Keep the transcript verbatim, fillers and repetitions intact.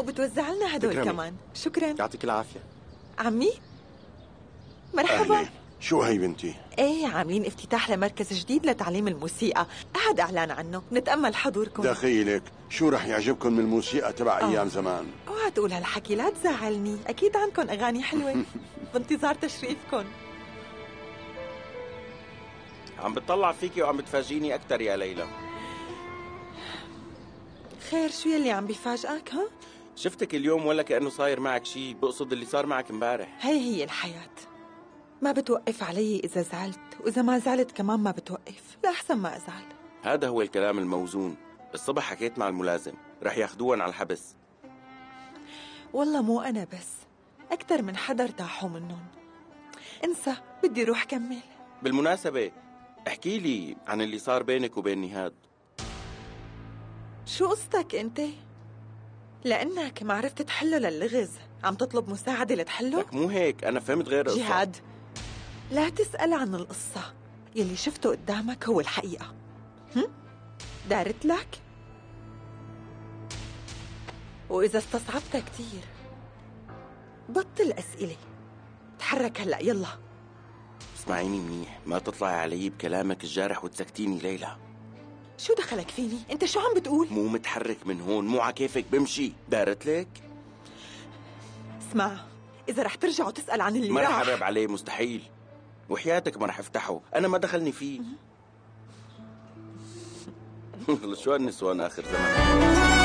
وبتوزع لنا هدول كمان. شكرا، يعطيك العافيه. عمي مرحبا. أهلي. شو هي بنتي؟ ايه عاملين افتتاح لمركز جديد لتعليم الموسيقى، أحد اعلان عنه، نتامل حضوركم. دخيلك، شو رح يعجبكم من الموسيقى تبع أوه. ايام زمان؟ اوعى تقول هالحكي، لا تزعلني، اكيد عندكم اغاني حلوه. بانتظار تشريفكم. عم بتطلع فيكي وعم بتفاجئيني اكثر يا ليلى. خير، شو يلي عم بيفاجئك؟ ها؟ شفتك اليوم ولا كأنه صاير معك شيء، بقصد اللي صار معك امبارح. هي هي الحياة، ما بتوقف علي إذا زعلت، وإذا ما زعلت كمان ما بتوقف، لأحسن ما أزعل. هذا هو الكلام الموزون. الصبح حكيت مع الملازم، رح ياخدوهم على الحبس. والله مو أنا بس، أكثر من حدا ارتاحوا منهم. انسى، بدي روح كمل. بالمناسبة، احكي لي عن اللي صار بينك وبين نهاد. شو قصتك أنت؟ لأنك ما عرفت تحله للغز، عم تطلب مساعدة لتحله؟ لك مو هيك، أنا فهمت غير قصة. جهاد، لا تسأل عن القصة، يلي شفته قدامك هو الحقيقة. هم؟ دارت لك؟ وإذا استصعبتها كتير بطل أسئلة، تحرك هلأ يلا. اسمعيني منيح، ما تطلعي علي بكلامك الجارح وتسكتيني ليلى. شو دخلك فيني؟ أنت شو عم بتقول؟ مو متحرك من هون، مو عكيفك بمشي، دارت لك؟ اسمع، إذا رح ترجع وتسأل عن اللي ما رح أقرب عليه مستحيل، وحياتك ما رح افتحه، أنا ما دخلني فيه. والله شو هالنسوان آخر زمان.